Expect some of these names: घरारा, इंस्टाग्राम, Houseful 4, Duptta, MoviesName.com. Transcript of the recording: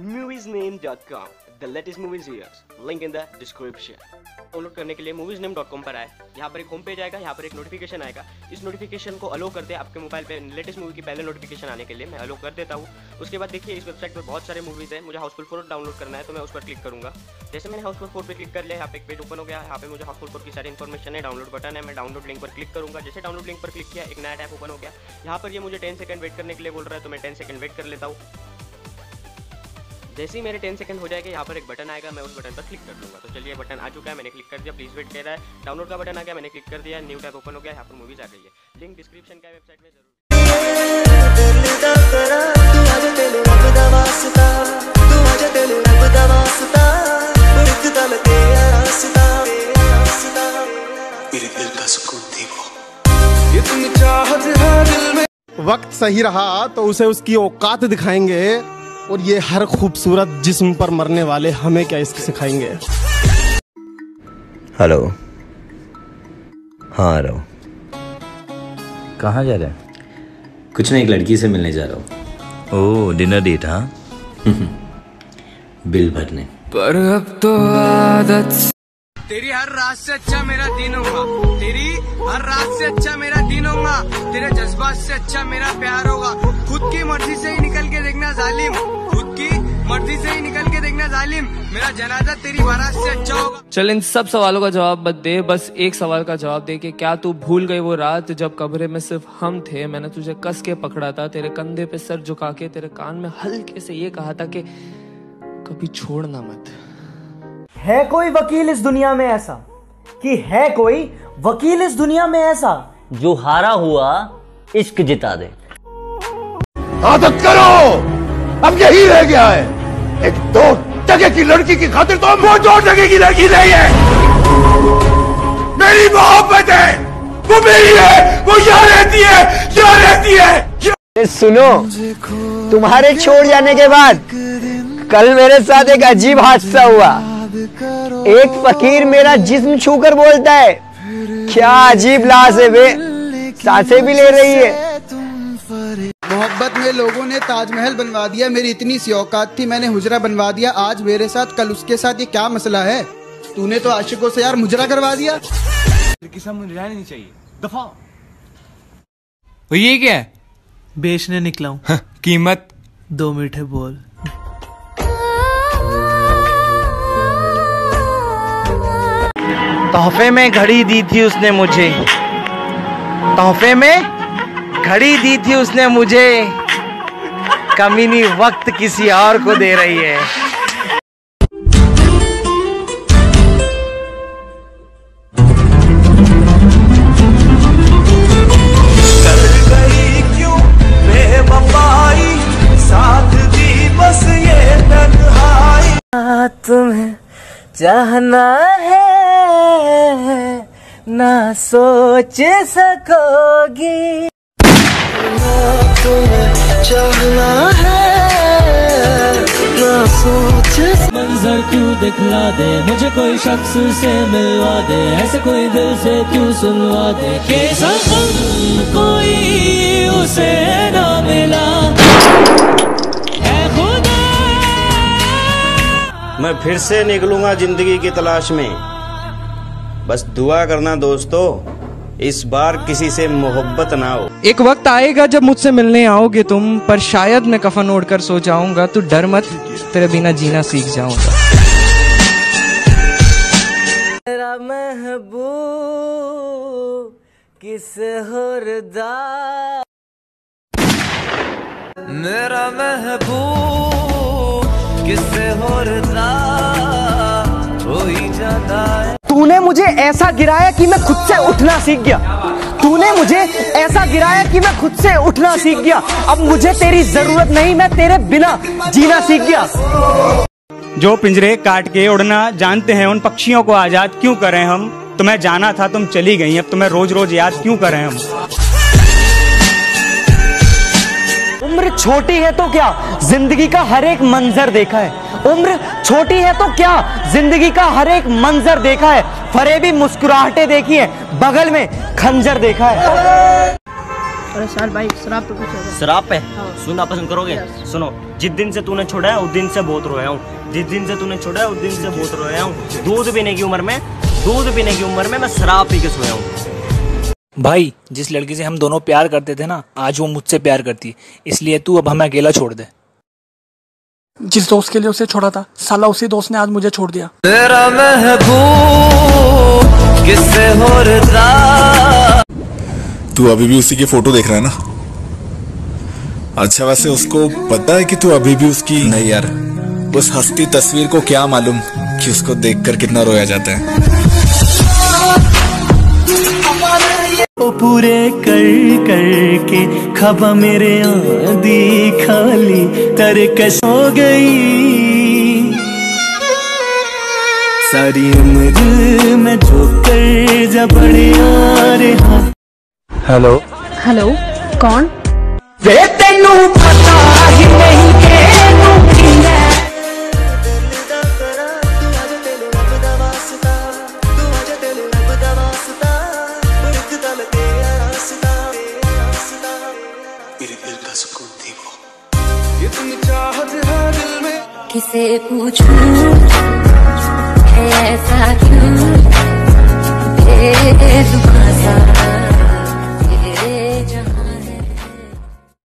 MoviesName.com, the latest movies videos, link in the description। Download करने के लिए MoviesName.com पर आए। यहाँ पर एक होम पेज आएगा, यहाँ पर एक नोटिफिकेशन आएगा। इस नोटिफिकेशन को अलो करते हैं आपके मोबाइल पे लेटेस्ट मूवी की पहले नोटिफिकेशन आने के लिए। मैं अलो कर देता हूँ। उसके बाद देखिए इस वेबसाइट पर बहुत सारे मूवीज़ हैं। मुझे हाउसफुल 4 डाउनलोड करना है तो मैं उस पर क्लिक करूँगा। जैसे मैंने हाउसफुल 4 पर क्लिक कर लिया, यहाँ पे एक पेज ओपन हो गया। यहाँ पे मुझे हाउसफुल 4 की सारी इन्फॉर्मेशन है, डाउनलोड बटन है, मैं डाउनलोड लिंक पर क्लिक करूँगा। जैसे डाउनलोड लिंक पर क्लिक किया, एक नया टैब ओपन हो गया। यहाँ पर ये मुझे 10 सेकंड वेट करने के लिए बोल रहा है तो मैं 10 सेकंड वेट कर लेता हूँ। जैसे ही मेरे 10 सेकंड हो जाएगा, यहाँ पर एक बटन आएगा, मैं उस बटन पर क्लिक कर लूँगा। तो चलिए बटन आ चुका है, मैंने क्लिक कर दिया। प्लीज़ वेट कह रहा है। डाउनलोड का बटन आ गया, मैंने क्लिक कर दिया। न्यू टैब ओपन हो गया, यहाँ पर मूवीज़ आ गई है। लिंक डिस्क्रिप्शन का वेबसाइट में जरूर। वक्त सही रहा तो उसे उसकी औकात दिखाएंगे और ये हर खूबसूरत जिस्म पर मरने वाले हमें क्या इसके सिखाएंगे। हेलो, हाँ रहो, कहाँ जा रहे हैं? कुछ नहीं, एक लड़की से मिलने जा रहा हूँ। Oh, dinner date? हाँ बिल भरने। पर अब तो आदत तेरी हर रात से अच्छा मेरा दिन होगा, तेरी हर रात से अच्छा मेरा दिन होगा, तेरे जज्बात से अच्छा मेरा प्यार होगा। खुद की मर्जी से ही निकल के देखना जालिम, खुद की मर्जी से ही निकल के देखना जालिम, मेरा जनाजा तेरी बारात से अच्छा होगा। चल, इन सब सवालों का जवाब मत दे, बस एक सवाल का जवाब दे कि क्या तू भूल गई वो रात जब कमरे में सिर्फ हम थे? मैंने तुझे कस के पकड़ा था, तेरे कंधे पे सर झुका के तेरे कान में हल्के से ये कहा था कि कभी छोड़ना मत। है कोई वकील इस दुनिया में ऐसा कि है कोई वकील इस दुनिया में ऐसा जो हारा हुआ इश्क जिता दे। आदत करो, अब यही रह गया है। एक दो टके की लड़की की खातिर तो वो 2 टके की लड़की नहीं है। मेरी मोहब्बत है, वो मेरी है, वो यहाँ रहती है, यहाँ रहती है। सुनो, तुम्हारे छोड़ जाने के बाद कल मेरे साथ एक अजीब हादसा हुआ। एक फकीर मेरा जिस्म छूकर बोलता है, क्या अजीब लाश है बे, सांसें भी ले रही है। मोहब्बत में लोगों ने ताजमहल बनवा दिया, मेरी इतनी सी औकात थी, मैंने हुजरा बनवा दिया। आज मेरे साथ, कल उसके साथ, ये क्या मसला है? तूने तो आशिकों से यार मुजरा करवा दिया। किसी मुजरा नहीं चाहिए, दफा। ये क्या है? बेचने निकला हूँ। कीमत? 2 मिनट है, बोल। तोहफे में घड़ी दी थी उसने मुझे, तोहफे में घड़ी दी थी उसने मुझे, कमीनी वक्त किसी और को दे रही है। तुम्हें चाहना है ना सोच सकोगी, तुम्हें चाहना है ना सोच। मंजर क्यों दिखला दे मुझे, कोई शख्स से मिलवा दे, ऐसे कोई दिल से क्यों सुनवा दे के सनम कोई उसे ना मिला। मैं फिर से निकलूंगा जिंदगी की तलाश में, बस दुआ करना दोस्तों इस बार किसी से मोहब्बत ना हो। एक वक्त आएगा जब मुझसे मिलने आओगे तुम, पर शायद मैं कफन ओढ़कर सो जाऊंगा, तू डर मत, तेरे बिना जीना सीख जाऊंगा। तेरा महबूब किस हुर्दा, मेरा महबूब किससे होरदा हो ही जाता है। तूने मुझे ऐसा गिराया कि मैं खुद से उठना सीख गया, तूने मुझे ऐसा गिराया कि मैं खुद से उठना सीख गया। अब मुझे तेरी जरूरत नहीं, मैं तेरे बिना जीना सीख गया। जो पिंजरे काट के उड़ना जानते हैं उन पक्षियों को आजाद क्यों करें हम? तुम्हें जाना था, तुम चली गई, अब तुम्हें रोज रोज याद क्यों करें हम? उम्र छोटी है तो क्या, जिंदगी का हर एक मंजर देखा है। उम्र छोटी है तो क्या, जिंदगी का हर एक मंजर देखा है। फरेबी मुस्कुराहटें देखी है, बगल में खंजर देखा है। अरे सर भाई शराब पे कुछ होगा, शराब पे सुनना पसंद करोगे? सुनो, जिस दिन से तूने छोड़ा है उस दिन से बहुत रोया हूँ, जिस दिन से तूने छोड़ा है उस दिन से बहुत रोया हूँ। दूध पीने की उम्र में मैं शराब पी के सोया हूँ। भाई जिस लड़की से हम दोनों प्यार करते थे ना, आज वो मुझसे प्यार करती है, इसलिए तू अब हमें अकेला छोड़ दे। जिस दोस्त के लिए उसे छोड़ा था साला उसी दोस्त ने आज मुझे छोड़ दिया। तेरा महबूब किससे हो रहा? तू अभी भी उसी की फोटो देख रहा है ना? अच्छा वैसे उसको पता है कि तू अभी भी उसकी? नहीं यार, उस हस्ती तस्वीर को क्या मालूम कि उसको देखकर कितना रोया जाता है। वो पूरे कर करके खबा मेरे आंधी खाली तरकश हो गई। सारी उम्र में जो कर जबड़िया। हेलो हेलो कौन? वे तेनू पता ही नहीं के तू किने। किसे पूछूं ऐसा क्यों?